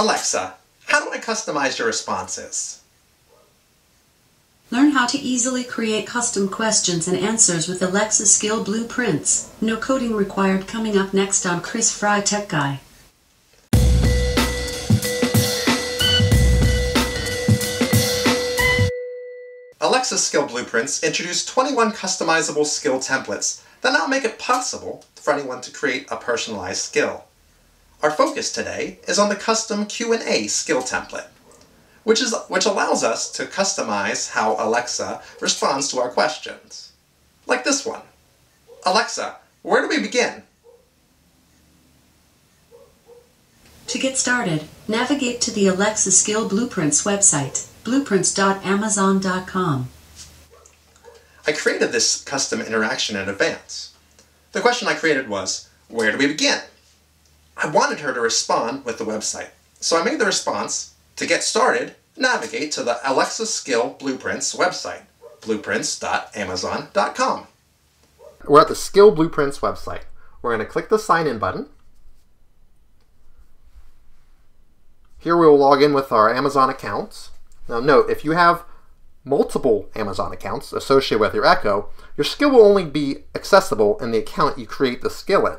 Alexa, how do I customize your responses? Learn how to easily create custom questions and answers with Alexa Skill Blueprints. No coding required. Coming up next on Chris Fry Tech Guy. Alexa Skill Blueprints introduce 21 customizable skill templates that now make it possible for anyone to create a personalized skill. Our focus today is on the custom Q&A skill template, which allows us to customize how Alexa responds to our questions. Like this one. Alexa, where do we begin? To get started, navigate to the Alexa Skill Blueprints website, blueprints.amazon.com. I created this custom interaction in advance. The question I created was, where do we begin? I wanted her to respond with the website, so I made the response, to get started, navigate to the Alexa Skill Blueprints website, blueprints.amazon.com. We're at the Skill Blueprints website. We're going to click the sign in button. Here we will log in with our Amazon accounts. Now note, if you have multiple Amazon accounts associated with your Echo, your skill will only be accessible in the account you create the skill in.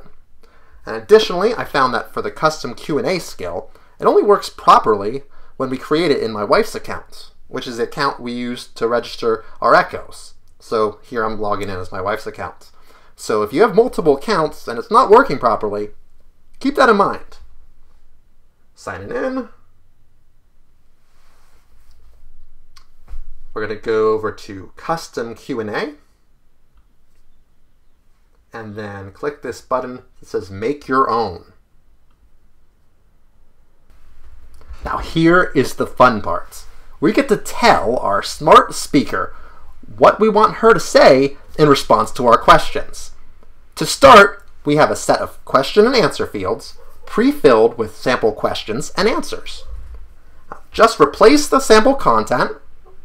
And additionally, I found that for the custom Q&A skill, it only works properly when we create it in my wife's account, which is the account we use to register our Echoes. So here I'm logging in as my wife's account. So if you have multiple accounts and it's not working properly, keep that in mind. Signing in. We're going to go over to Custom Q&A. And then click this button that says Make Your Own. Now here is the fun part. We get to tell our smart speaker what we want her to say in response to our questions. To start, we have a set of question and answer fields pre-filled with sample questions and answers. Now, just replace the sample content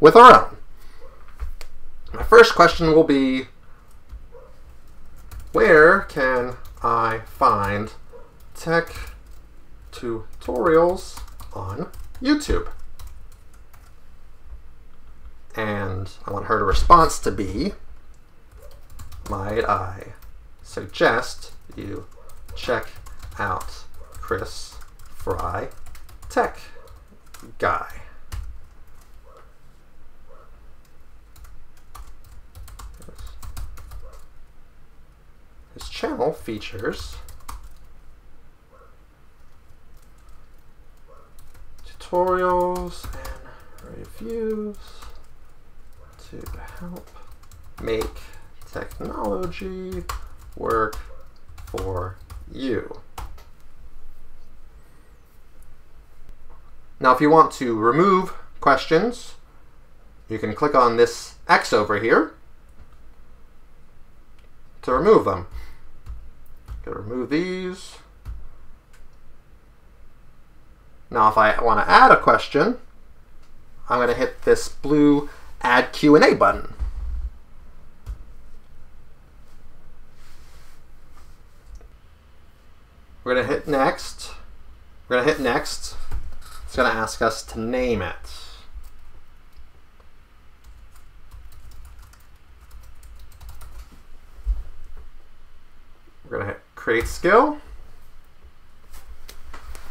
with our own. My first question will be, where can I find tech tutorials on YouTube? And I want her response to be, might I suggest you check out Chris Fry Tech Guy. His channel features tutorials and reviews to help make technology work for you. Now if you want to remove questions, you can click on this X over here to remove them. Remove these. Now if I want to add a question, I'm going to hit this blue Add Q&A button. We're going to hit Next. We're going to hit Next. It's going to ask us to name it. We're going to hit Create Skill.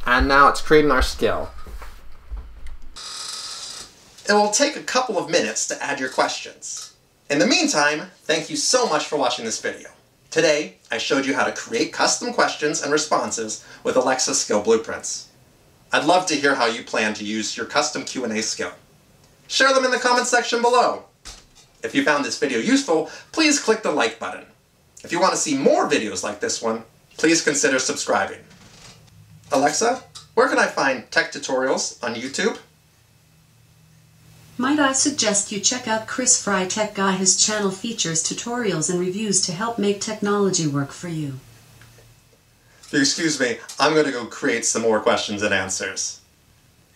And now it's creating our skill. It will take a couple of minutes to add your questions. In the meantime, thank you so much for watching this video. Today, I showed you how to create custom questions and responses with Alexa Skill Blueprints. I'd love to hear how you plan to use your custom Q&A skill. Share them in the comment section below. If you found this video useful, please click the like button. If you want to see more videos like this one, please consider subscribing. Alexa, where can I find tech tutorials on YouTube? Might I suggest you check out Chris Fry Tech Guy. His channel features tutorials and reviews to help make technology work for you. Excuse me, I'm going to go create some more questions and answers.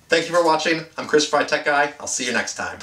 Thank you for watching. I'm Chris Fry Tech Guy. I'll see you next time.